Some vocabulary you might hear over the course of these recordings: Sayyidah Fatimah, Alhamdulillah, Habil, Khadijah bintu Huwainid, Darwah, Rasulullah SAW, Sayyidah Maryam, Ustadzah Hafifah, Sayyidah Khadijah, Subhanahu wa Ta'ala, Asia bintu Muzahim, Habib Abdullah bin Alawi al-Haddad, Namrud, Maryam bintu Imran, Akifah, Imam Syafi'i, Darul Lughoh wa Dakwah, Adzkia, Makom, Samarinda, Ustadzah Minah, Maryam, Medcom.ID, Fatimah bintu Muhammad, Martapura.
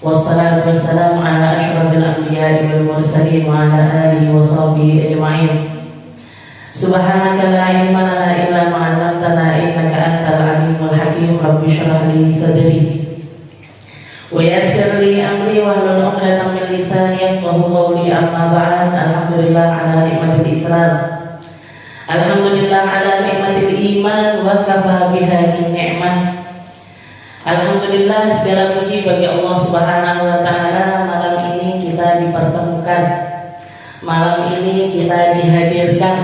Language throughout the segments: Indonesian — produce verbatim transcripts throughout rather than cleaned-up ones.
Wassalatu wassalamu ala asyrafil anbiya'i wal mursalin wa ala alihi wa sahbihi ajma'in. Subhanaka la ilma lana illa ma 'allamtana innaka antal alimul hakim. Rabbi shrah li sadri wa yassir li amri wahlul 'uqdatam min lisani yafqahu qawli. Amma ba'd. Alhamdulillah ala nikmatil Islam. Alhamdulillah ala nikmatil iman wa kafa biha min ni'mah. Alhamdulillah, segala puji bagi Allah Subhanahu wa Ta'ala. Malam ini kita dipertemukan, malam ini kita dihadirkan,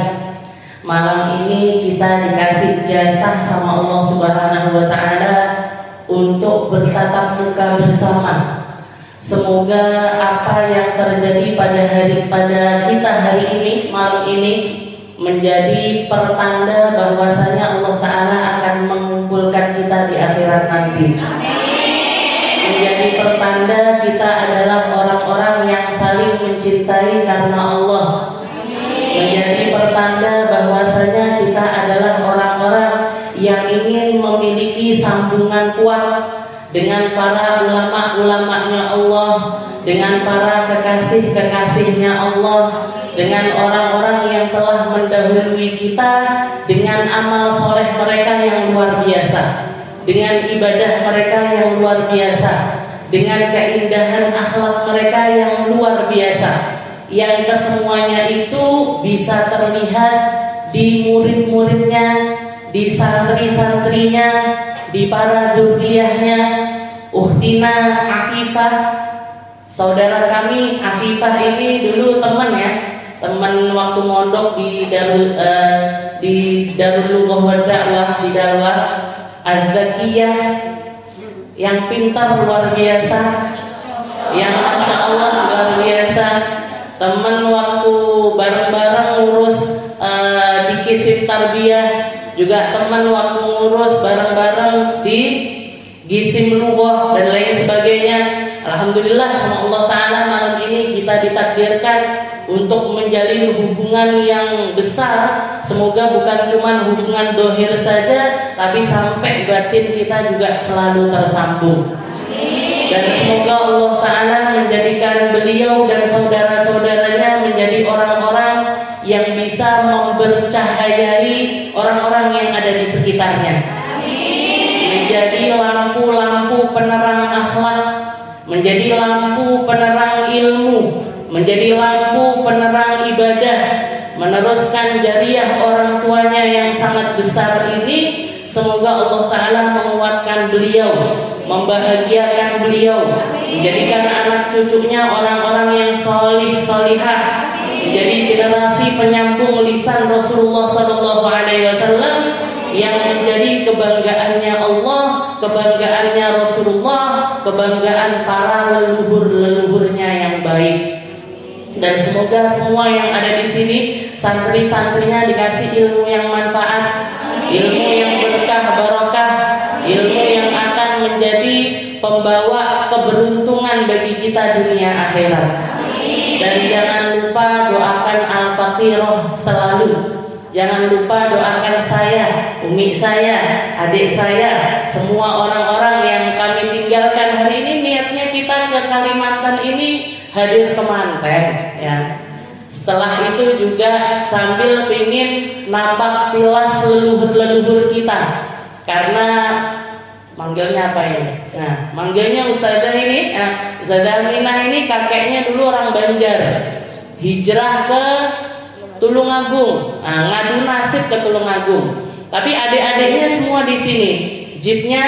malam ini kita dikasih jatah sama Allah Subhanahu wa Ta'ala untuk bertatap muka bersama. Semoga apa yang terjadi pada hari pada kita hari ini, malam ini, menjadi pertanda bahwasanya Allah Ta'ala akan mengumpulkan kita di akhirat nanti. Amin. Menjadi pertanda kita adalah orang-orang yang saling mencintai karena Allah. Amin. Menjadi pertanda bahwasanya kita adalah orang-orang yang ingin memiliki sambungan kuat dengan para ulama-ulamanya Allah, dengan para kekasih-kekasihnya Allah, dengan orang-orang yang telah mendahului kita dengan amal soleh mereka yang luar biasa, dengan ibadah mereka yang luar biasa, dengan keindahan akhlak mereka yang luar biasa, yang kesemuanya itu bisa terlihat di murid-muridnya, di santri-santrinya, di para duriyahnya. Uhtina Akifah, saudara kami Akifah ini dulu teman ya, teman waktu mondok di Darul uh, di Darul Lughoh wa Dakwah di Darwah. Adzkia yang pintar luar biasa, yang Masya Allah luar biasa, teman waktu bareng-bareng ngurus uh, di Kisim Tarbiyah, juga teman waktu ngurus bareng-bareng di Gisim Lughah dan lain sebagainya. Alhamdulillah sama Allah Ta'ala malam ini kita ditakdirkan untuk menjalin hubungan yang besar. Semoga bukan cuma hubungan dohir saja, tapi sampai batin kita juga selalu tersambung. Dan semoga Allah Ta'ala menjadikan beliau dan saudara-saudaranya menjadi orang-orang yang bisa membercahayai orang-orang yang ada di sekitarnya, menjadi lampu-lampu penerang akhlak, menjadi lampu penerang ilmu, menjadi lampu penerang ibadah, meneruskan jariah orang tuanya yang sangat besar ini. Semoga Allah Ta'ala menguatkan beliau, membahagiakan beliau, menjadikan anak cucunya orang-orang yang solih solihah, menjadi generasi penyambung lisan Rasulullah shallallahu alaihi wasallam yang menjadi kebanggaannya Allah, kebanggaannya Rasulullah, kebanggaan para leluhur-leluhurnya yang baik. Dan semoga semua yang ada di sini santri-santrinya dikasih ilmu yang manfaat, ilmu yang berkah barokah, ilmu yang akan menjadi pembawa keberuntungan bagi kita dunia akhirat. Dan jangan lupa doakan al-faqiroh selalu. Jangan lupa doakan saya, umi saya, adik saya, semua orang-orang yang kami tinggalkan hari ini. Niatnya kita ke Kalimantan ini hadir ke Manten ya. Setelah itu juga sambil ingin napak tilas leluhur-leluhur kita, karena manggilnya apa ya? Nah, manggilnya Ustadzah ini, nah, Ustadzah Minah ini kakeknya dulu orang Banjar, hijrah ke Tulung Agung, nah, ngadu nasib ke Tulung Agung. Tapi adik-adiknya semua di sini. Jitnya,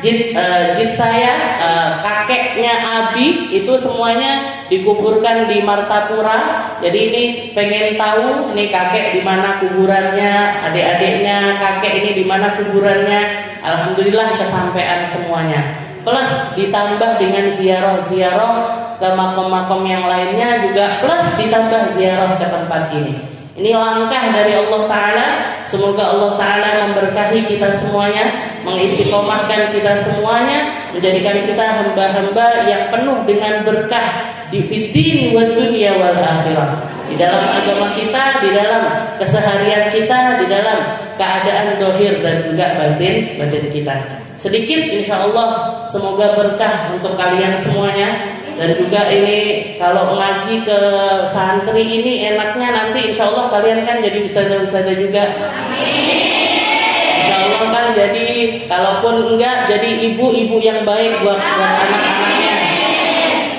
jit, uh, jit saya, uh, kakeknya Abi itu semuanya dikuburkan di Martapura. Jadi ini pengen tahu, ini kakek di mana kuburannya, adik-adiknya kakek ini di mana kuburannya. Alhamdulillah kesampaian semuanya. Plus ditambah dengan ziarah-ziarah ke makom-makom yang lainnya juga, plus ditambah ziarah ke tempat ini. Ini langkah dari Allah Ta'ala. Semoga Allah Ta'ala memberkahi kita semuanya, mengistiqomahkan kita semuanya, menjadikan kita hamba-hamba yang penuh dengan berkah di fitni wa dunia wal akhirah. di dalam agama kita, di dalam keseharian kita, di dalam keadaan dohir dan juga batin batin kita. Sedikit insya Allah, semoga berkah untuk kalian semuanya. Dan juga ini kalau ngaji ke santri ini enaknya nanti insya Allah kalian kan jadi ustazah-ustazah juga. Amin. Insya Allah kan jadi, kalaupun enggak, jadi ibu-ibu yang baik buat, buat anak-anaknya.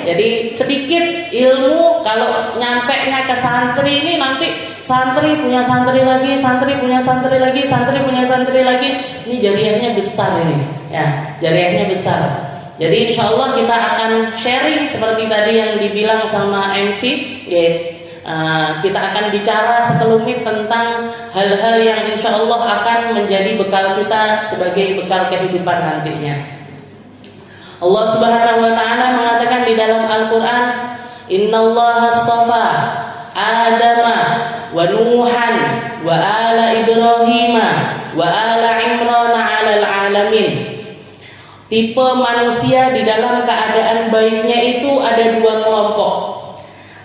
Jadi sedikit ilmu kalau nyampenya ke santri ini, nanti santri punya santri lagi, santri punya santri lagi, santri punya santri lagi. Ini jariahnya besar ini, ya, jariahnya besar. Jadi insya Allah kita akan sharing seperti tadi yang dibilang sama M C, yeah. uh, Kita akan bicara sekelumit tentang hal-hal yang insya Allah akan menjadi bekal kita sebagai bekal kehidupan nantinya. Allah Subhanahu wa Ta'ala mengatakan di dalam Al-Quran, Innallaha astafa Adama wa Nuhan wa ala Ibrahima wa ala Imrana alal alamin. Tipe manusia di dalam keadaan baiknya itu ada dua kelompok.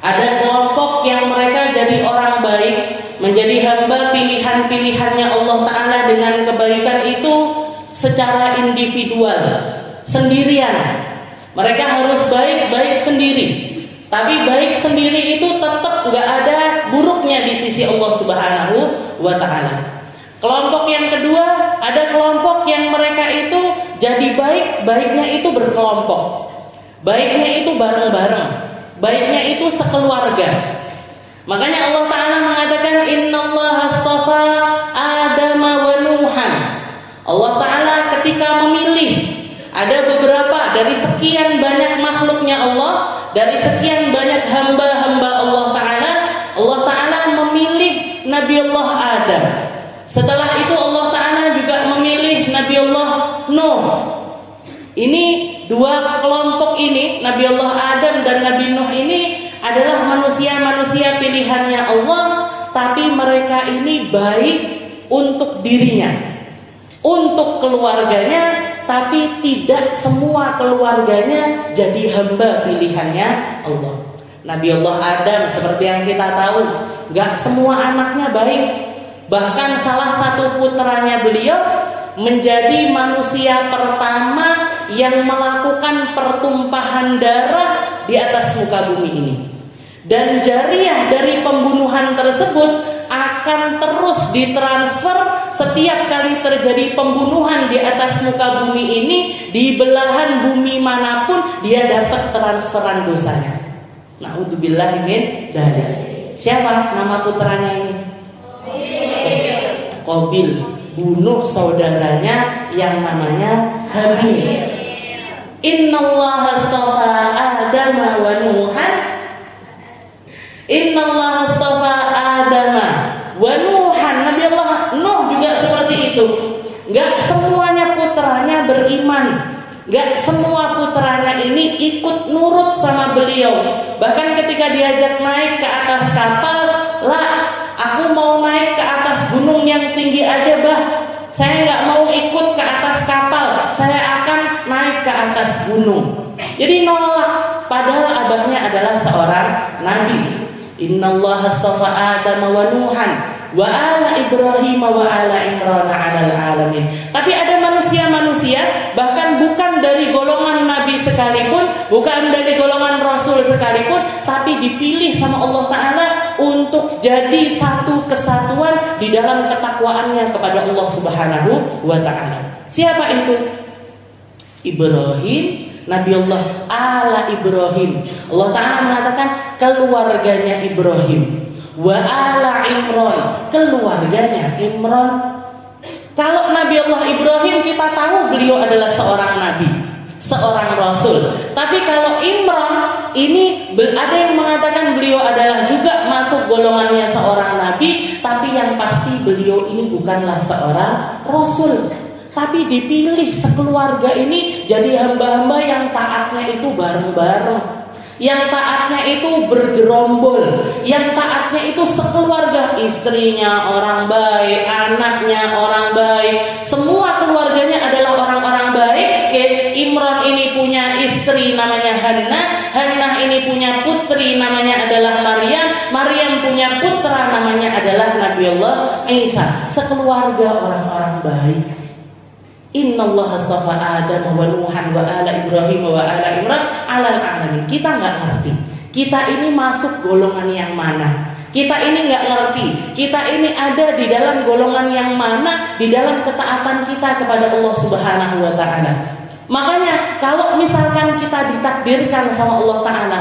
Ada kelompok yang mereka jadi orang baik, menjadi hamba pilihan-pilihannya Allah Ta'ala dengan kebaikan itu secara individual, sendirian. Mereka harus baik-baik sendiri. Tapi baik sendiri itu tetap gak ada buruknya di sisi Allah Subhanahu wa Ta'ala. Kelompok yang kedua, ada kelompok yang mereka itu jadi baik, baiknya itu berkelompok, baiknya itu bareng-bareng, baiknya itu sekeluarga. Makanya Allah Ta'ala mengatakan Innallaha astafa Adama wa Nuhan. Allah Ta'ala ketika memilih, ada beberapa dari sekian banyak makhluknya Allah, dari sekian banyak hamba-hamba Allah Ta'ala, Allah Ta'ala memilih Nabi Allah Adam. Setelah itu Allah Ta'ala juga memilih Nabi Allah Nuh. Ini dua kelompok ini, Nabi Allah Adam dan Nabi Nuh ini adalah manusia-manusia pilihannya Allah, tapi mereka ini baik untuk dirinya, untuk keluarganya, tapi tidak semua keluarganya jadi hamba pilihannya Allah. Nabi Allah Adam seperti yang kita tahu, gak semua anaknya baik. Bahkan salah satu putranya beliau menjadi manusia pertama yang melakukan pertumpahan darah di atas muka bumi ini. Dan jariah dari pembunuhan tersebut akan terus ditransfer setiap kali terjadi pembunuhan di atas muka bumi ini, di belahan bumi manapun dia dapat transferan dosanya. Na'udzubillah min dzalik. Siapa nama putranya ini? Kobil, bunuh saudaranya yang namanya Habil. Innallaha astafa Adama wa Nuhan. Innallaha astafa Adama wa Nuhan. Nabi Allah Nuh juga seperti itu. Gak semuanya putranya beriman, gak semua putranya ini ikut nurut sama beliau. Bahkan ketika diajak naik ke atas kapal, lah, aku mau naik ke atas gunung yang tinggi aja, bah. Saya nggak mau ikut ke atas kapal. Saya akan naik ke atas gunung. Jadi nolak. Padahal abahnya adalah seorang nabi. Innallaha astafa Adama wa Nuhan wa ala Ibrahim wa ala Imran 'alal 'alamin. Tapi ada manusia-manusia bahkan bukan dari golongan nabi sekalipun, bukan dari golongan rasul sekalipun, tapi dipilih sama Allah Ta'ala untuk jadi satu kesatuan di dalam ketakwaannya kepada Allah Subhanahu wa Ta'ala. Siapa itu? Ibrahim, Nabi Allah ala Ibrahim. Allah Ta'ala mengatakan keluarganya Ibrahim, wa ala Imran, keluarganya Imran. Kalau Nabi Allah Ibrahim kita tahu beliau adalah seorang nabi, seorang rasul. Tapi kalau Imran ini ada yang mengatakan beliau adalah juga masuk golongannya seorang nabi, tapi yang pasti beliau ini bukanlah seorang rasul. Tapi dipilih sekeluarga ini jadi hamba-hamba yang taatnya itu bareng-bareng, yang taatnya itu bergerombol, yang taatnya itu sekeluarga. Istrinya orang baik, anaknya orang baik, semua keluarganya adalah orang-orang baik. Imran ini punya istri istri namanya Hannah, Hannah ini punya putri namanya adalah Maryam, Maryam punya putra namanya adalah Nabi Allah Esa. Sekeluarga orang-orang baik. Innallaha astafa Adam wa Nuhan wa ala Ibrahim wa ala Imran alal alamin. Kita nggak ngerti kita ini masuk golongan yang mana, kita ini nggak ngerti kita ini ada di dalam golongan yang mana di dalam ketaatan kita kepada Allah Subhanahu wa Ta'ala. Makanya kalau misalkan kita ditakdirkan sama Allah Ta'ala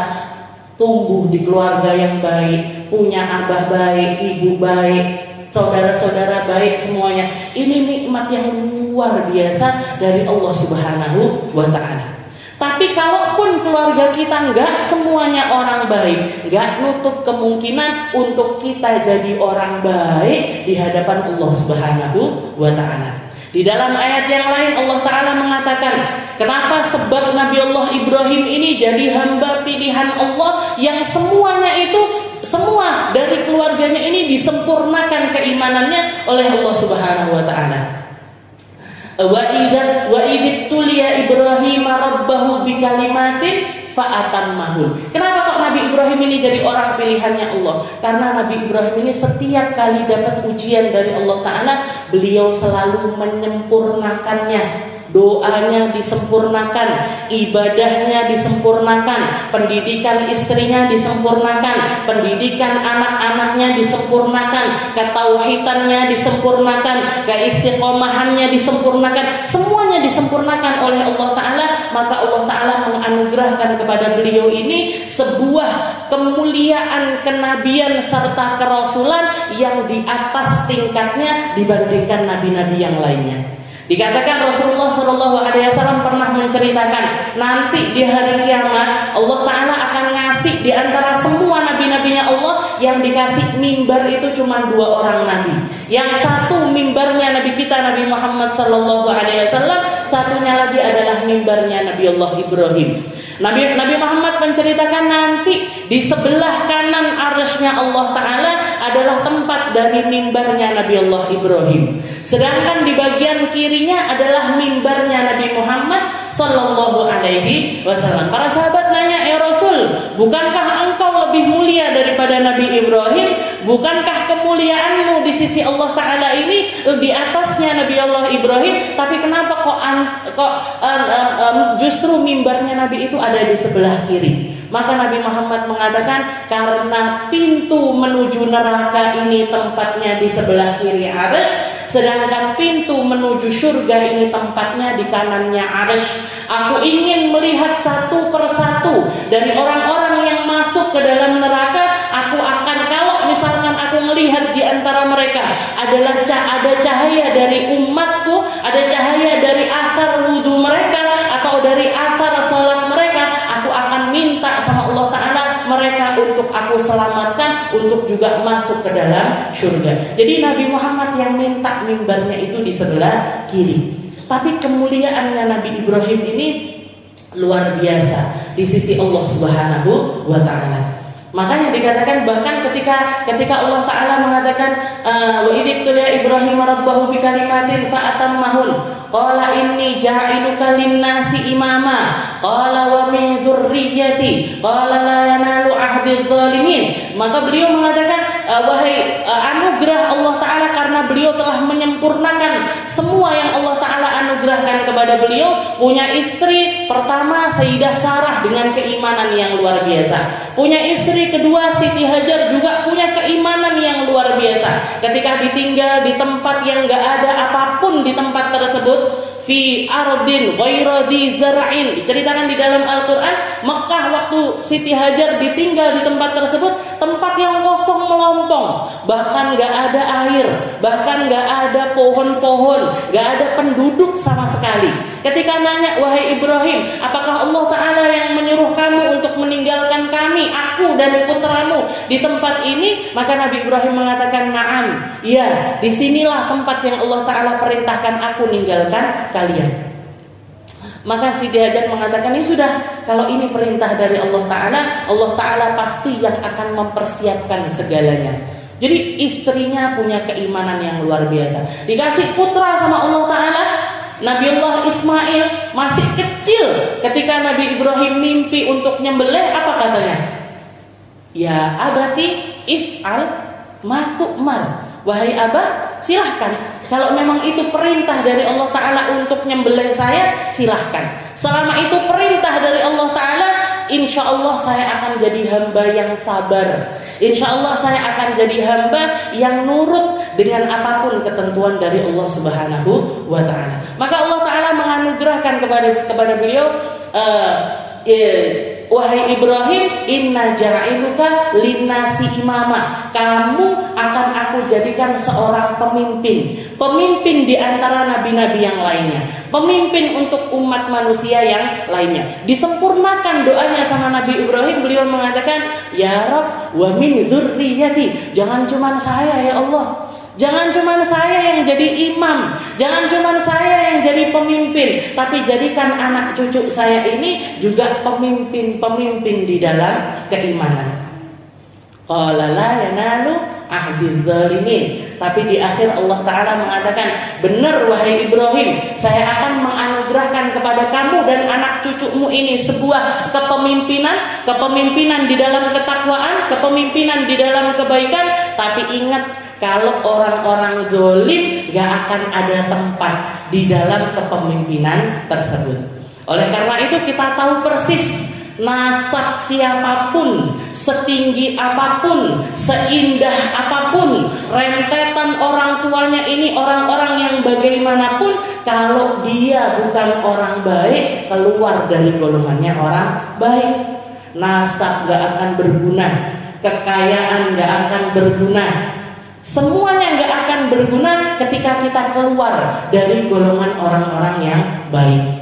tumbuh di keluarga yang baik, punya abah baik, ibu baik, saudara-saudara baik semuanya, ini nikmat yang luar biasa dari Allah Subhanahu wa Ta'ala. Tapi kalaupun keluarga kita nggak semuanya orang baik, nggak nutup kemungkinan untuk kita jadi orang baik di hadapan Allah Subhanahu wa Ta'ala. Di dalam ayat yang lain Allah Ta'ala mengatakan, kenapa sebab Nabi Allah Ibrahim ini jadi hamba pilihan Allah yang semuanya itu, semua dari keluarganya ini disempurnakan keimanannya oleh Allah Subhanahu wa Ta'ala. Wa idzat wa idzat tuliya Ibrahim rabbahu bi kalimatin fa'atammahun. Kenapa kok Nabi Ibrahim ini jadi orang pilihannya Allah? Karena Nabi Ibrahim ini setiap kali dapat ujian dari Allah Ta'ala, beliau selalu menyempurnakannya. Doanya disempurnakan, ibadahnya disempurnakan, pendidikan istrinya disempurnakan, pendidikan anak-anaknya disempurnakan, ketauhidannya disempurnakan, keistiqomahannya disempurnakan, semuanya disempurnakan oleh Allah Ta'ala. Maka Allah Ta'ala menganugerahkan kepada beliau ini sebuah kemuliaan, kenabian, serta kerasulan yang di atas tingkatnya dibandingkan nabi-nabi yang lainnya. Dikatakan Rasulullah shallallahu alaihi wasallam pernah menceritakan, nanti di hari kiamat Allah Ta'ala akan ngasih di antara semua nabi-nabinya Allah, yang dikasih mimbar itu cuma dua orang nabi. Yang satu mimbarnya nabi kita Nabi Muhammad shallallahu alaihi wasallam, satunya lagi adalah mimbarnya Nabi Allah Ibrahim. Nabi, Nabi Muhammad menceritakan nanti di sebelah kanan arsy-Nya Allah Ta'ala adalah tempat dari mimbarnya Nabi Allah Ibrahim. Sedangkan di bagian kirinya adalah mimbarnya Nabi Muhammad Sallallahu Alaihi Wasallam. Para sahabat nanya, ya Rasul, bukankah engkau lebih mulia daripada Nabi Ibrahim? Bukankah kemuliaanmu di sisi Allah Ta'ala ini di atasnya Nabi Allah Ibrahim? Tapi kenapa kok, an, kok um, um, justru mimbarnya Nabi itu ada di sebelah kiri? Maka Nabi Muhammad mengatakan, karena pintu menuju neraka ini tempatnya di sebelah kiri arsy, sedangkan pintu menuju surga ini tempatnya di kanannya arsy. Aku ingin melihat satu persatu dari orang-orang yang masuk ke dalam neraka. Aku akan, kalau misalkan aku melihat di antara mereka adalah ada cahaya dari umatku, ada cahaya dari athar wudhu mereka atau dari athar sholat mereka, aku akan minta sama Allah Ta'ala mereka untuk aku selamatkan, untuk juga masuk ke dalam surga. Jadi Nabi Muhammad yang minta mimbarnya itu di sebelah kiri. Tapi kemuliaannya Nabi Ibrahim ini luar biasa di sisi Allah Subhanahu wa Ta'ala. Makanya dikatakan, bahkan ketika ketika Allah Ta'ala mengatakan wa idh ibtala Ibrahim rabbahu bi kalimatin fa atammahun qala inni ja'iluka lin-nasi imama qala wa min dzurriyyati qala la yanalu ahdi dzalimin. Maka beliau mengatakan, wahai anugerah Allah Ta'ala, karena beliau telah menyempurnakan semua yang Allah Ta'ala anugerahkan kepada beliau. Punya istri pertama Sayyidah Sarah dengan keimanan yang luar biasa. Punya istri kedua Siti Hajar juga punya keimanan yang luar biasa. Ketika ditinggal di tempat yang gak ada apapun di tempat tersebut, fi ardin ghaira dzi zar'in, diceritakan di dalam Al-Qur'an, Mekah waktu Siti Hajar ditinggal di tempat tersebut, tempat yang kosong melompong, bahkan enggak ada air, bahkan enggak ada pohon-pohon, enggak ada penduduk sama sekali. Ketika nanya, wahai Ibrahim, apakah Allah Ta'ala yang menyuruh kamu untuk meninggalkan kami, aku dan putramu di tempat ini? Maka Nabi Ibrahim mengatakan, na'am, ya, disinilah tempat yang Allah Ta'ala perintahkan aku ninggalkan kalian. Maka Siti Hajar mengatakan, ini sudah, kalau ini perintah dari Allah Ta'ala, Allah Ta'ala pasti yang akan mempersiapkan segalanya. Jadi istrinya punya keimanan yang luar biasa. Dikasih putra sama Allah Ta'ala, Nabi Allah Ismail masih kecil ketika Nabi Ibrahim mimpi untuk nyembelih, apa katanya? Ya abati if'al ma tu'mar. Wahai abah, silahkan. Kalau memang itu perintah dari Allah Ta'ala untuk nyembelih saya, silahkan. Selama itu perintah dari Allah Ta'ala, insya Allah saya akan jadi hamba yang sabar. Insya Allah saya akan jadi hamba yang nurut dengan apapun ketentuan dari Allah Subhanahu wa Ta'ala. Maka Allah Ta'ala menganugerahkan kepada kepada beliau, uh, uh, wahai Ibrahim, inna ja'iluka linnasi imama. Kamu akan aku jadikan seorang pemimpin, pemimpin di antara nabi-nabi yang lainnya, pemimpin untuk umat manusia yang lainnya. Disempurnakan doanya sama Nabi Ibrahim. Beliau mengatakan, ya Rabb wa min dzurriyyati. Jangan cuma saya ya Allah. Jangan cuma saya yang jadi imam, jangan cuma saya yang jadi pemimpin, tapi jadikan anak cucu saya ini juga pemimpin-pemimpin di dalam keimanan. Qala la yanalu ahdidz zalimin. Tapi di akhir Allah Ta'ala mengatakan, benar wahai Ibrahim, saya akan menganugerahkan kepada kamu dan anak cucumu ini sebuah kepemimpinan, kepemimpinan di dalam ketakwaan, kepemimpinan di dalam kebaikan. Tapi ingat, kalau orang-orang zalim gak akan ada tempat di dalam kepemimpinan tersebut. Oleh karena itu kita tahu persis nasab siapapun, setinggi apapun, seindah apapun, rentetan orang tuanya ini orang-orang yang bagaimanapun, kalau dia bukan orang baik, keluar dari golongannya orang baik. Nasab gak akan berguna, kekayaan gak akan berguna, semuanya gak akan berguna ketika kita keluar dari golongan orang-orang yang baik.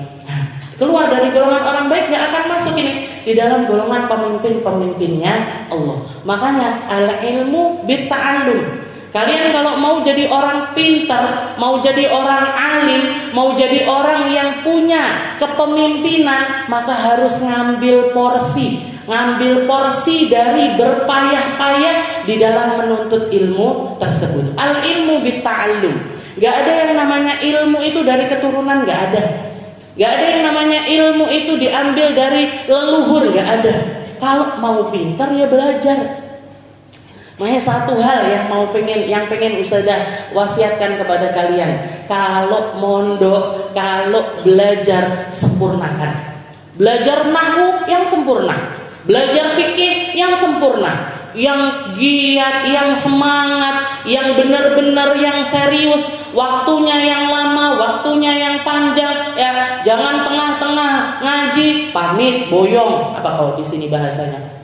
Keluar dari golongan orang baik gak akan masuk ini di dalam golongan pemimpin-pemimpinnya Allah. Makanya al-ilmu bitta'allum. Kalian kalau mau jadi orang pintar, mau jadi orang alim, mau jadi orang yang punya kepemimpinan, maka harus ngambil porsi, ngambil porsi dari berpayah-payah di dalam menuntut ilmu tersebut. Al-ilmu bitta'allum. Gak ada yang namanya ilmu itu dari keturunan, gak ada. Gak ada yang namanya ilmu itu diambil dari leluhur, gak ada. Kalau mau pintar ya belajar. Makanya satu hal yang mau pengen, yang pengen Ustadzah wasiatkan kepada kalian, kalau mondok, kalau belajar, sempurnakan. Belajar nahwu yang sempurna, belajar fikih yang sempurna, yang giat, yang semangat, yang benar-benar yang serius, waktunya yang lama, waktunya yang panjang, ya jangan tengah-tengah ngaji pamit boyong. Apa kalau di sini bahasanya?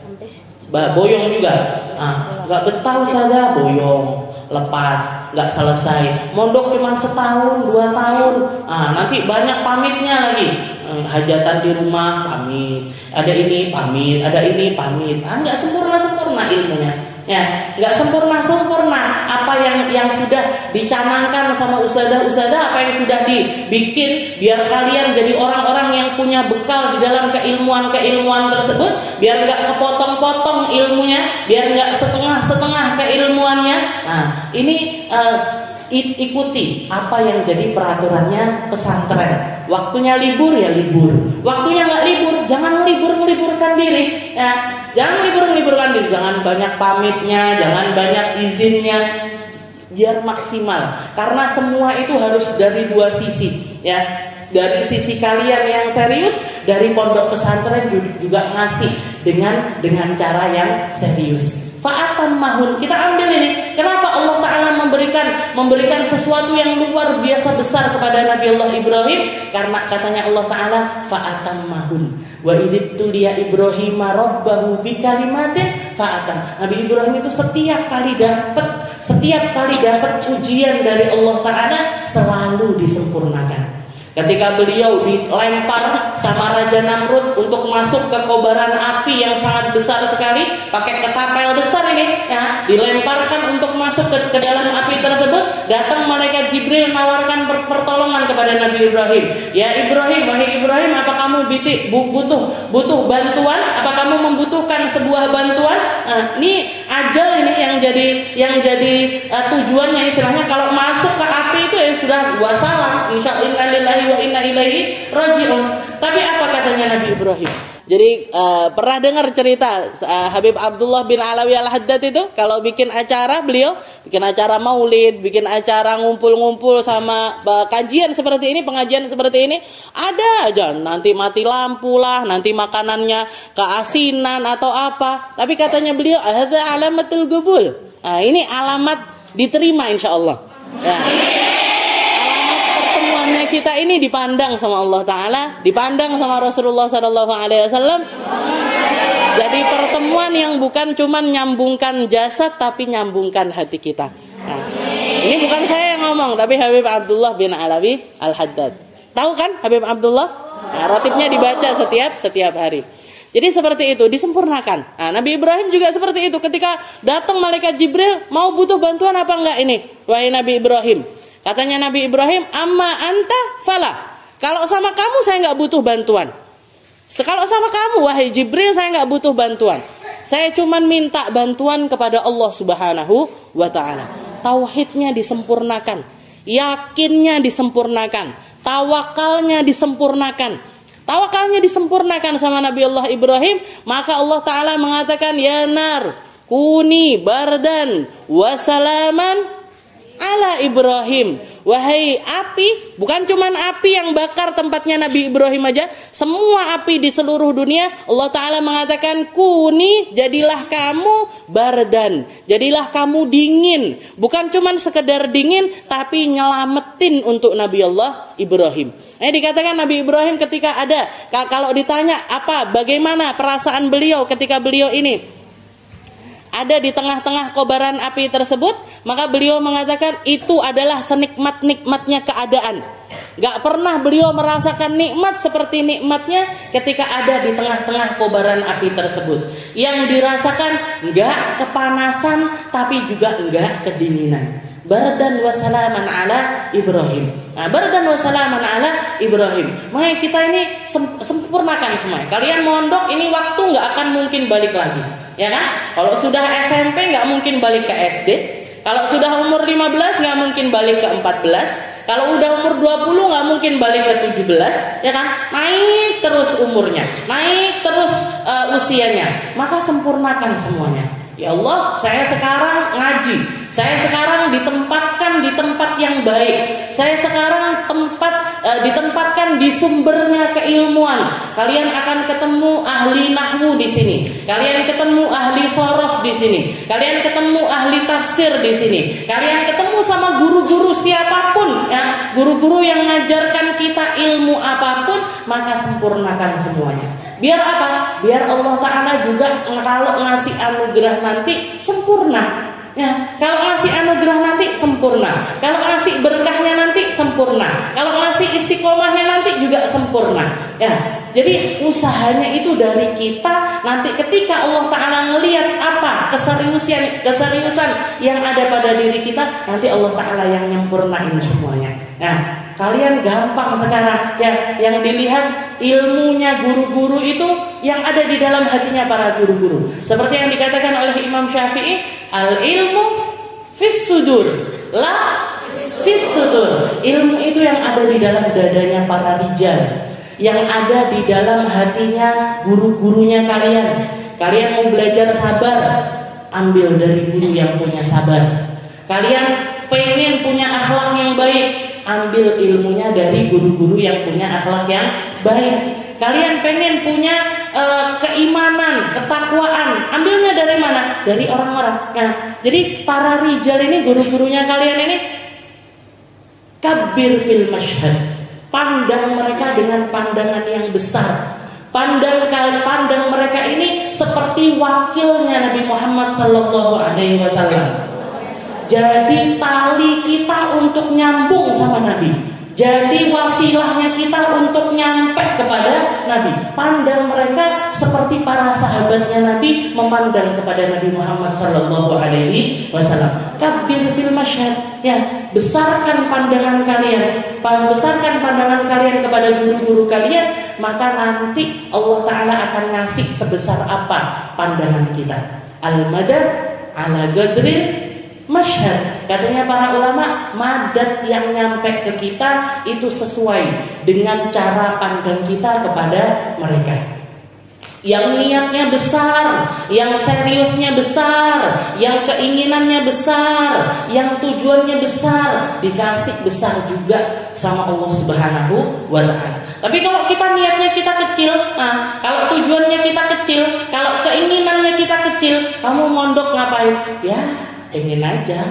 Bah, boyong juga. Ah, nggak betah saja boyong, lepas, nggak selesai. Mondok cuma setahun, dua tahun. Ah, nanti banyak pamitnya lagi. Hajatan di rumah pamit, ada ini pamit, ada ini pamit. Ah, nggak sempurna sempurna ilmunya, ya nggak sempurna sempurna. Apa yang yang sudah dicanangkan sama ustadzah-ustadzah, apa yang sudah dibikin, biar kalian jadi orang-orang yang punya bekal di dalam keilmuan-keilmuan tersebut, biar nggak kepotong-potong ilmunya, biar nggak setengah-setengah keilmuannya. Nah, ini Uh, ikuti apa yang jadi peraturannya pesantren. Waktunya libur ya libur, waktunya nggak libur jangan libur-liburkan diri, ya jangan libur-liburkan diri, jangan banyak pamitnya, jangan banyak izinnya, biar maksimal. Karena semua itu harus dari dua sisi, ya dari sisi kalian yang serius, dari pondok pesantren juga ngasih dengan dengan cara yang serius. Fa'atam mahun, kita ambil ini. Kenapa Allah Ta'ala memberikan memberikan sesuatu yang luar biasa besar kepada Nabi Allah Ibrahim? Karena katanya Allah Ta'ala, fa'atam mahun wa idibtu liya Ibrahima rabbahu bikalimatin fa'atam. Nabi Ibrahim itu setiap kali dapat Setiap kali dapat ujian dari Allah Ta'ala selalu disempurnakan. Ketika beliau dilempar sama Raja Namrud untuk masuk ke kobaran api yang sangat besar sekali, pakai ketapel besar ini, ya, dilemparkan untuk masuk ke, ke dalam api tersebut, datang malaikat Jibril menawarkan pertolongan kepada Nabi Ibrahim. Ya Ibrahim, wahai Ibrahim, apa kamu butuh butuh bantuan? Apa kamu membutuhkan sebuah bantuan? Nah, ini ajal ini yang jadi yang jadi uh, tujuannya, istilahnya kalau masuk ke api itu ya sudah dua salam, inna lillahi wa inna ilaihi raji'un. Tapi apa katanya Nabi Ibrahim? Jadi uh, pernah dengar cerita uh, Habib Abdullah bin Alawi al-Haddad itu kalau bikin acara, beliau bikin acara maulid, bikin acara ngumpul-ngumpul sama uh, kajian seperti ini, pengajian seperti ini, ada aja nanti mati lampu lah, nanti makanannya keasinan atau apa. Tapi katanya beliau, hadza alamatul gubul. Nah, ini alamat diterima insyaallah. Ya. Kita ini dipandang sama Allah Ta'ala, dipandang sama Rasulullah shallallahu alaihi wasallam. Jadi pertemuan yang bukan cuma nyambungkan jasad, tapi nyambungkan hati kita. Nah, ini bukan saya yang ngomong, tapi Habib Abdullah bin Alawi al-Haddad. Tahu kan Habib Abdullah? Nah, rotibnya dibaca setiap setiap hari. Jadi seperti itu, disempurnakan. Nah, Nabi Ibrahim juga seperti itu. Ketika datang malaikat Jibril, mau butuh bantuan apa enggak ini? Wahai Nabi Ibrahim. Katanya Nabi Ibrahim, amma anta fala. Kalau sama kamu saya nggak butuh bantuan. Kalau sama kamu, wahai Jibril, saya nggak butuh bantuan. Saya cuma minta bantuan kepada Allah Subhanahu wa Ta'ala. Tauhidnya disempurnakan, yakinnya disempurnakan, tawakalnya disempurnakan. Tawakalnya disempurnakan sama Nabi Allah Ibrahim. Maka Allah Ta'ala mengatakan, ya nar, kuni bardan, wasalaman ala Ibrahim. Wahai api, bukan cuman api yang bakar tempatnya Nabi Ibrahim aja, semua api di seluruh dunia. Allah Ta'ala mengatakan, kuni, jadilah kamu bardan, jadilah kamu dingin. Bukan cuman sekedar dingin, tapi nyelamatin untuk Nabi Allah Ibrahim. Eh, dikatakan Nabi Ibrahim ketika ada, kalau ditanya apa, bagaimana perasaan beliau ketika beliau ini ada di tengah-tengah kobaran api tersebut, maka beliau mengatakan itu adalah senikmat-nikmatnya keadaan. Gak pernah beliau merasakan nikmat seperti nikmatnya ketika ada di tengah-tengah kobaran api tersebut. Yang dirasakan gak kepanasan, tapi juga gak kedinginan. Bardan wa salaman ala Ibrahim. Nah, bardan wa salaman ala Ibrahim. Makanya kita ini sempurnakan semua. Kalian mondok ini waktu nggak akan mungkin balik lagi, ya kan? Kalau sudah S M P nggak mungkin balik ke S D. Kalau sudah umur lima belas nggak mungkin balik ke empat belas. Kalau udah umur dua puluh nggak mungkin balik ke tujuh belas, ya kan? Naik terus umurnya, naik terus uh, usianya. Maka sempurnakan semuanya. Ya Allah, saya sekarang ngaji, saya sekarang ditempatkan di tempat yang baik, saya sekarang tempat e, ditempatkan di sumbernya keilmuan. Kalian akan ketemu ahli nahwu di sini, kalian ketemu ahli sorof di sini, kalian ketemu ahli tafsir di sini, kalian ketemu sama guru-guru siapapun, ya, guru-guru yang ngajarkan kita ilmu apapun. Maka sempurnakan semuanya. Biar apa? Biar Allah Ta'ala juga kalau ngasih anugerah nanti sempurna. Ya, kalau ngasih anugerah nanti sempurna. Kalau ngasih berkahnya nanti sempurna. Kalau ngasih istiqomahnya nanti juga sempurna. Ya, jadi usahanya itu dari kita. Nanti ketika Allah Ta'ala ngelihat apa keseriusan keseriusan yang ada pada diri kita, nanti Allah Ta'ala yang nyempurnain semuanya. Nah, kalian gampang sekarang, ya, yang dilihat ilmunya guru-guru itu yang ada di dalam hatinya para guru-guru. Seperti yang dikatakan oleh Imam Syafi'i, al ilmu fis sudur, la fis sudur. Ilmu itu yang ada di dalam dadanya para rijal, yang ada di dalam hatinya guru-gurunya kalian. Kalian mau belajar sabar, ambil dari guru yang punya sabar. Kalian pengen punya akhlak yang baik, ambil ilmunya dari guru-guru yang punya akhlak yang baik. Kalian pengen punya e, keimanan, ketakwaan, ambilnya dari mana? Dari orang-orang. Nah, jadi para rijal ini, guru-gurunya kalian ini, kabir fil mashhad. Pandang mereka dengan pandangan yang besar. Pandang pandang mereka ini seperti wakilnya Nabi Muhammad shallallahu alaihi wasallam. Jadi tali kita untuk nyambung sama Nabi, jadi wasilahnya kita untuk nyampe kepada Nabi. Pandang mereka seperti para sahabatnya Nabi memandang kepada Nabi Muhammad shallallahu alaihi wasallam. Kabir fil masyhad, ya, besarkan pandangan kalian, pas besarkan pandangan kalian kepada guru-guru kalian, maka nanti Allah Ta'ala akan ngasih sebesar apa pandangan kita. Al-madad ala gadril masyhad. Katanya para ulama, madat yang nyampe ke kita itu sesuai dengan cara pandang kita kepada mereka. Yang niatnya besar, yang seriusnya besar, yang keinginannya besar, yang tujuannya besar, dikasih besar juga sama Allah Subhanahu wa Ta'ala. Tapi kalau kita niatnya kita kecil, nah, kalau tujuannya kita kecil, kalau keinginannya kita kecil, kamu mondok ngapain? Ya, ingin aja.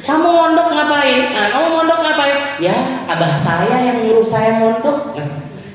Kamu mondok ngapain? Nah, kamu mondok ngapain? Ya, abah saya yang nyuruh saya mondok. Nah,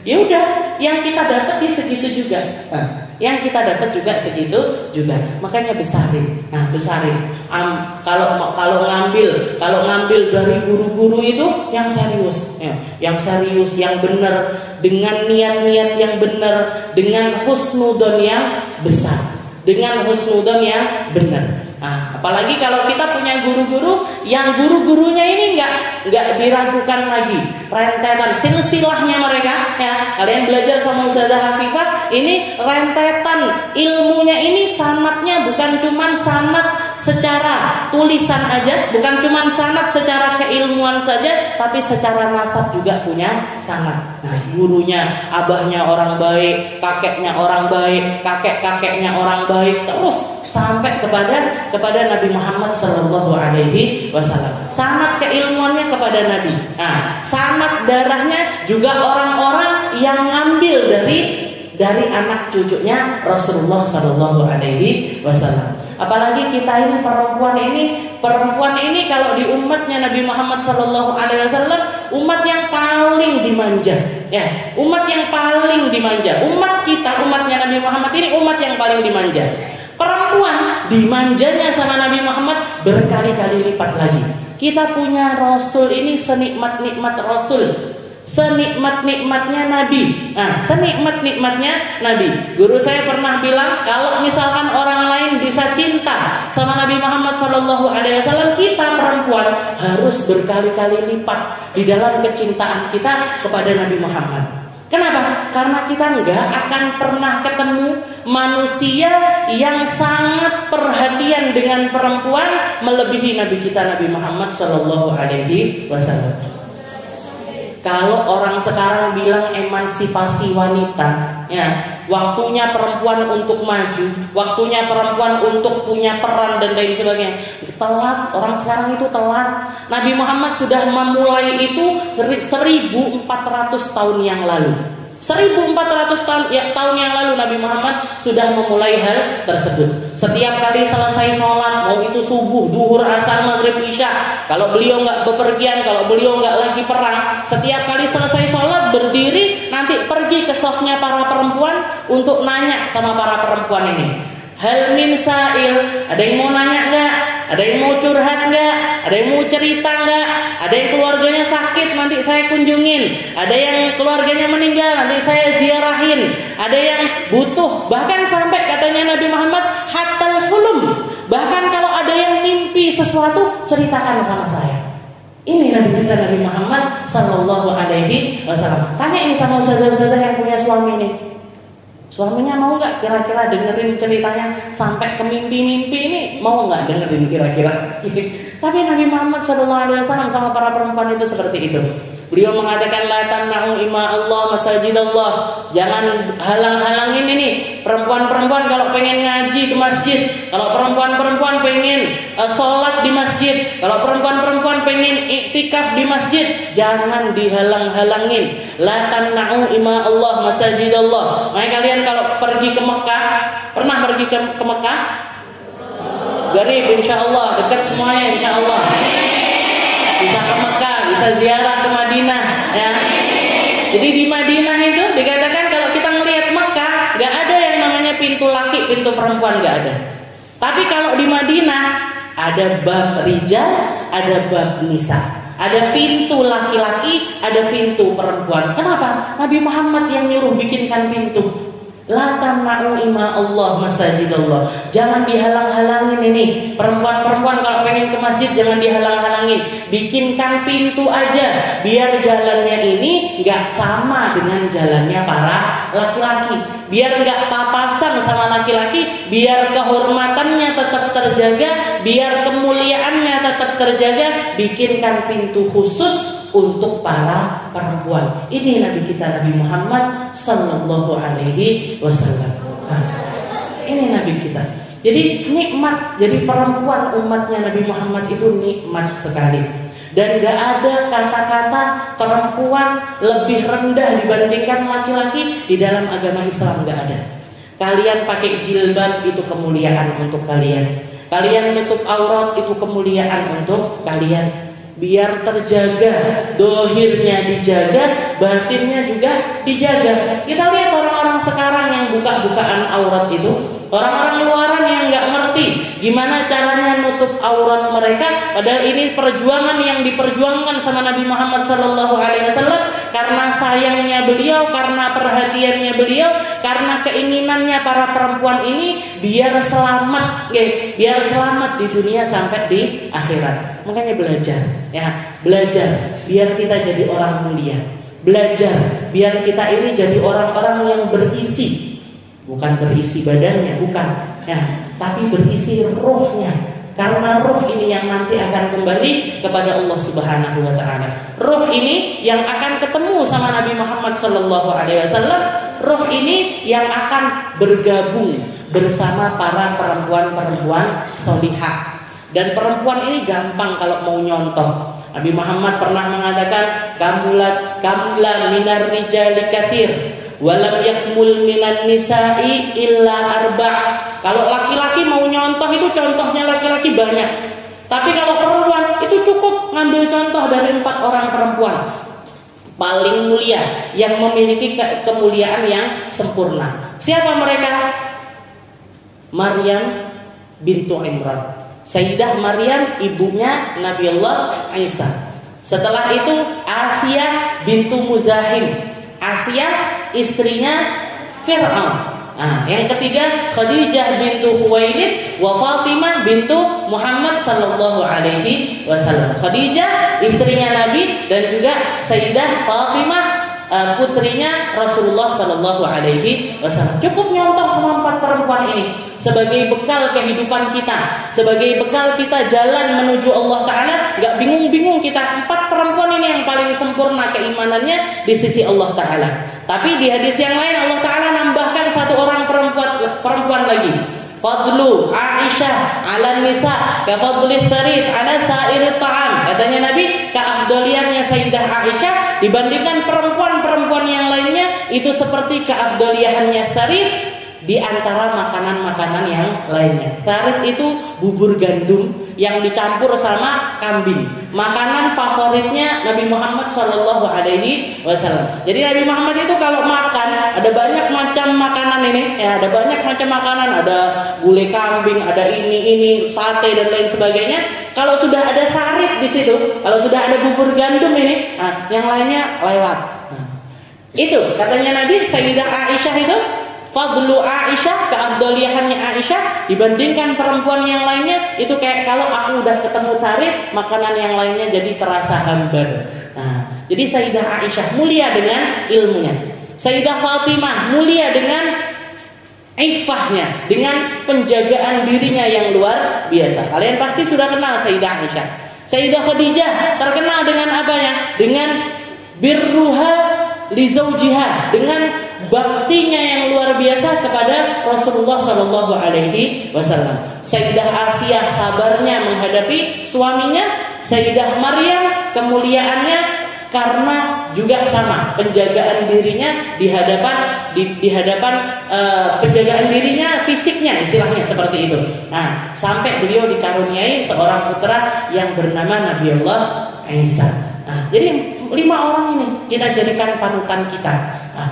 ya udah, yang kita dapat ya segitu juga. Nah, yang kita dapat juga segitu juga. Makanya besarin. Nah, besarin. Um, kalau kalau ngambil, kalau ngambil dari guru-guru itu yang serius, ya. Yang serius, yang benar, dengan niat-niat yang benar, dengan husnudon yang besar, dengan husnudon yang benar. Nah, apalagi kalau kita punya guru-guru yang guru-gurunya ini enggak enggak diragukan lagi rentetan silsilahnya mereka, ya. Kalian belajar sama Ustadzah Hafifah, ini rentetan ilmunya, ini sanatnya bukan cuman sanat secara tulisan aja, bukan cuman sanat secara keilmuan saja, tapi secara nasab juga punya sanat. Nah, gurunya abahnya orang baik, kakeknya orang baik, kakek-kakeknya orang baik, terus sampai kepada kepada Nabi Muhammad Shallallahu Alaihi Wasallam. Sanad keilmuannya kepada Nabi. Nah, sanad darahnya juga orang-orang yang ngambil dari dari anak cucunya Rasulullah Shallallahu Alaihi Wasallam. Apalagi kita ini perempuan ini perempuan ini kalau di umatnya Nabi Muhammad Shallallahu Alaihi Wasallam, umat yang paling dimanja. Ya, umat yang paling dimanja. Umat kita, umatnya Nabi Muhammad ini umat yang paling dimanja. Perempuan dimanjanya sama Nabi Muhammad berkali-kali lipat lagi. Kita punya Rasul ini senikmat-nikmat Rasul, senikmat-nikmatnya Nabi. Nah, senikmat-nikmatnya Nabi. Guru saya pernah bilang, kalau misalkan orang lain bisa cinta sama Nabi Muhammad shallallahu alaihi wasallam, kita perempuan harus berkali-kali lipat di dalam kecintaan kita kepada Nabi Muhammad. Kenapa? Karena kita nggak akan pernah ketemu manusia yang sangat perhatian dengan perempuan melebihi Nabi kita Nabi Muhammad Shallallahu Alaihi Wasallam. Kalau orang sekarang bilang emansipasi wanita, ya, waktunya perempuan untuk maju, waktunya perempuan untuk punya peran dan lain sebagainya. Telat, orang sekarang itu telat. Nabi Muhammad sudah memulai itu seribu empat ratus tahun yang lalu. seribu empat ratus tahun, ya, tahun yang lalu Nabi Muhammad sudah memulai hal tersebut. Setiap kali selesai sholat, mau itu subuh, duhur, asar, maghrib, isya, kalau beliau nggak bepergian, kalau beliau nggak lagi perang, setiap kali selesai sholat berdiri, nanti pergi ke sofnya para perempuan untuk nanya sama para perempuan ini. Hal min sa'il, ada yang mau nanya nggak? Ada yang mau curhat nggak? Ada yang mau cerita nggak? Ada yang keluarganya sakit nanti saya kunjungin. Ada yang keluarganya meninggal nanti saya ziarahin. Ada yang butuh, bahkan sampai katanya Nabi Muhammad hatal hulum. Bahkan kalau ada yang mimpi sesuatu ceritakan sama saya. Ini Nabi kita Nabi Muhammad Sallallahu Alaihi Wasallam. Tanya ini sama ustazah-ustazah yang punya suami nih. Suaminya mau nggak kira-kira dengerin ceritanya sampai ke mimpi-mimpi ini, mau nggak dengerin kira-kira? Tapi Nabi Muhammad shallallahu alaihi wasallam sama para perempuan itu seperti itu. Beliau mengatakan la tamna'u ima Allah masajid Allah. Jangan halang-halangin ini. Perempuan-perempuan kalau pengen ngaji ke masjid, kalau perempuan-perempuan pengen uh, sholat di masjid, kalau perempuan-perempuan pengen iktikaf di masjid, jangan dihalang-halangin. La tamna'u ima Allah masajid Allah. Makanya kalian kalau pergi ke Mekah, pernah pergi ke, ke Mekah? Garib insyaallah, dekat semuanya insyaallah. Bisa ke Mekah, bisa ziarah ke Madinah, ya. Jadi di Madinah itu dikatakan kalau kita melihat Mekah, nggak ada yang namanya pintu laki, pintu perempuan nggak ada. Tapi kalau di Madinah ada bab rijal, ada bab nisa, ada pintu laki-laki, ada pintu perempuan. Kenapa? Nabi Muhammad yang nyuruh bikinkan pintu. La tamna'u ima Allah masajid Allah. Jangan dihalang-halangin ini. Perempuan-perempuan kalau pengen ke masjid jangan dihalang-halangin. Bikinkan pintu aja, biar jalannya ini gak sama dengan jalannya para laki-laki, biar gak papasan sama laki-laki, biar kehormatannya tetap terjaga, biar kemuliaannya tetap terjaga, bikinkan pintu khusus untuk para perempuan. Ini Nabi kita Nabi Muhammad Sallallahu Alaihi Wasallam. Ini Nabi kita. Jadi nikmat. Jadi perempuan umatnya Nabi Muhammad itu nikmat sekali. Dan gak ada kata-kata perempuan lebih rendah dibandingkan laki-laki di dalam agama Islam, gak ada. Kalian pakai jilbab itu kemuliaan untuk kalian. Kalian tutup aurat itu kemuliaan untuk kalian. Biar terjaga, dohirnya dijaga, batinnya juga dijaga. Kita lihat orang-orang sekarang yang buka-bukaan aurat itu, orang-orang luaran yang gak ngerti gimana caranya nutup aurat mereka. Padahal ini perjuangan yang diperjuangkan sama Nabi Muhammad shallallahu alaihi wasallam, karena sayangnya beliau, karena perhatiannya beliau, karena keinginannya para perempuan ini biar selamat, ya, biar selamat di dunia sampai di akhirat. Makanya belajar, ya, belajar biar kita jadi orang mulia, belajar biar kita ini jadi orang-orang yang berisi. Bukan berisi badannya, bukan, ya, tapi berisi ruhnya. Karena ruh ini yang nanti akan kembali kepada Allah Subhanahu wa Ta'ala. Ruh ini yang akan ketemu sama Nabi Muhammad shallallahu alaihi wasallam. Ruh ini yang akan bergabung bersama para perempuan-perempuan solihah. Dan perempuan ini gampang kalau mau nyontoh. Nabi Muhammad pernah mengatakan, Kamulat, Kamula minar rijali kathir walam yakmul minan nisa'i illa arba'. Kalau laki-laki mau nyontoh itu contohnya laki-laki banyak. Tapi kalau perempuan itu cukup ngambil contoh dari empat orang perempuan paling mulia yang memiliki ke- kemuliaan yang sempurna. Siapa mereka? Maryam bintu Imran, Sayyidah Maryam ibunya Nabi Allah Esa. Setelah itu Asia bintu Muzahim, Asia istrinya Fir'aun. Nah, yang ketiga Khadijah bintu Huwainid wa Fatimah bintu Muhammad sallallahu alaihi wasallam. Khadijah istrinya Nabi dan juga Sayyidah Fatimah putrinya Rasulullah sallallahu alaihi wasallam. Cukup nyontoh sama empat perempuan ini sebagai bekal kehidupan kita, sebagai bekal kita jalan menuju Allah Ta'ala. Gak bingung-bingung kita, empat perempuan ini yang paling sempurna keimanannya di sisi Allah Ta'ala. Tapi di hadis yang lain Allah Ta'ala nambahkan satu orang perempuan perempuan lagi. Fadlu Aisyah ala nisa ka fadlil tharid ala sairil ta'am. Katanya Nabi, keafdoliannya Sayyidah Aisyah dibandingkan perempuan-perempuan yang lainnya itu seperti keafdoliannya tharid di antara makanan-makanan yang lainnya. Tharid itu bubur gandum yang dicampur sama kambing. Makanan favoritnya Nabi Muhammad Shallallahu Alaihi Wasallam. Jadi Nabi Muhammad itu kalau makan ada banyak macam makanan ini, ya, ada banyak macam makanan, ada gulai kambing, ada ini ini sate dan lain sebagainya. Kalau sudah ada tharid di situ, kalau sudah ada bubur gandum ini, nah, yang lainnya lewat. Nah, itu katanya Nabi Sayyidah Aisyah itu. Fadlu Aisyah, keafdoliahannya Aisyah dibandingkan perempuan yang lainnya itu kayak kalau aku udah ketemu tharid, makanan yang lainnya jadi terasa hambar. Nah, jadi Sayyidah Aisyah mulia dengan ilmunya, Sayyidah Fatimah mulia dengan iffahnya, dengan penjagaan dirinya yang luar biasa. Kalian pasti sudah kenal Sayyidah Aisyah. Sayyidah Khadijah terkenal dengan apanya? Dengan birruha li zaujiha, dengan baktinya yang luar biasa kepada Rasulullah Shallallahu Alaihi Wasallam. Sayyidah Asia sabarnya menghadapi suaminya. Sayyidah Maryam kemuliaannya karena juga sama penjagaan dirinya di hadapan di, di hadapan e, penjagaan dirinya fisiknya, istilahnya seperti itu. Nah, sampai beliau dikaruniai seorang putra yang bernama Nabi Allah Esa. Nah, jadi lima orang ini kita jadikan panutan kita. Nah,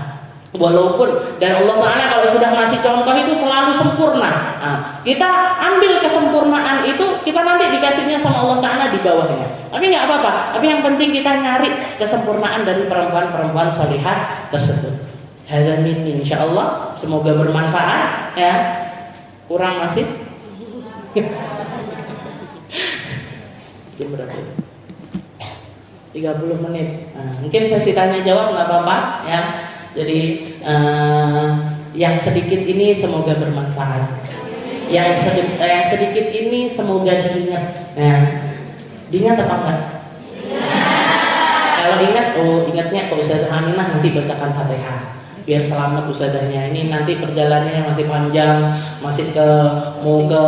walaupun dan Allah Ta'ala kalau sudah ngasih contoh itu selalu sempurna. Nah, kita ambil kesempurnaan itu, kita nanti dikasihnya sama Allah Ta'ala di bawahnya. Tapi gak apa-apa, tapi yang penting kita nyari kesempurnaan dari perempuan-perempuan solihah tersebut. Hadamin, insyaallah semoga bermanfaat, ya. Kurang masih jam berapa? tiga puluh menit. Nah, mungkin sesi tanya jawab gak apa-apa, ya. Jadi uh, Yang sedikit ini semoga bermanfaat. Yang sedikit, eh, yang sedikit ini semoga diingat. Nah, diingat apa enggak? Kalau ingat, oh ingatnya ke Ustadzah Minah nanti bacakan Fatihah. Biar selamat Ustadzahnya. Ini nanti perjalanannya masih panjang, masih ke mau ke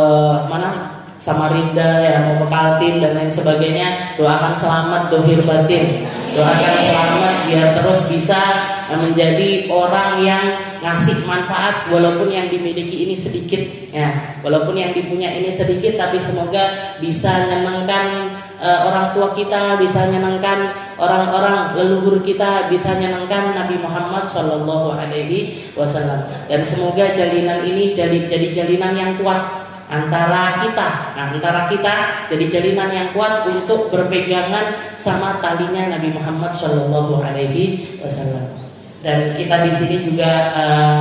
mana? Samarinda ya, mau ke Kaltim dan lain sebagainya. Doakan selamat dohir batin. Doakan selamat biar terus bisa menjadi orang yang ngasih manfaat walaupun yang dimiliki ini sedikit ya, walaupun yang dipunya ini sedikit, tapi semoga bisa nyenengkan uh, orang tua kita, bisa nyenengkan orang-orang leluhur kita, bisa nyenengkan Nabi Muhammad Shallallahu Alaihi Wasallam. Dan semoga jalinan ini jadi jadi jalinan yang kuat antara kita, nah, antara kita jadi jalinan yang kuat untuk berpegangan sama talinya Nabi Muhammad Shallallahu Alaihi Wasallam. Dan kita di sini juga uh,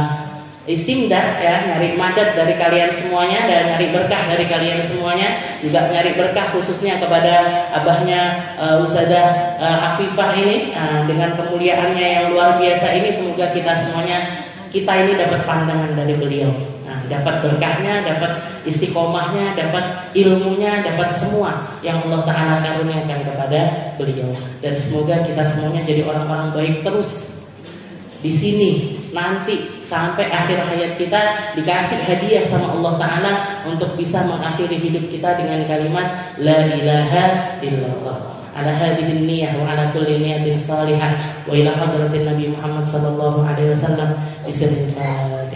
istimdad ya, nyari madad dari kalian semuanya dan nyari berkah dari kalian semuanya, juga nyari berkah khususnya kepada abahnya uh, Ustadzah Hafifah uh, ini uh, dengan kemuliaannya yang luar biasa ini, semoga kita semuanya kita ini dapat pandangan dari beliau. Dapat berkahnya, dapat istiqomahnya, dapat ilmunya, dapat semua yang Allah Ta'ala karuniakan kepada beliau. Dan semoga kita semuanya jadi orang-orang baik terus di sini, nanti sampai akhir hayat kita dikasih hadiah sama Allah Ta'ala untuk bisa mengakhiri hidup kita dengan kalimat La ilaha illallah. Ala hadhihi niyyah wa ala kulli niyatin salihah wa ila hadratin Nabi Muhammad sallallahu alaihi wasallam. Bismillah.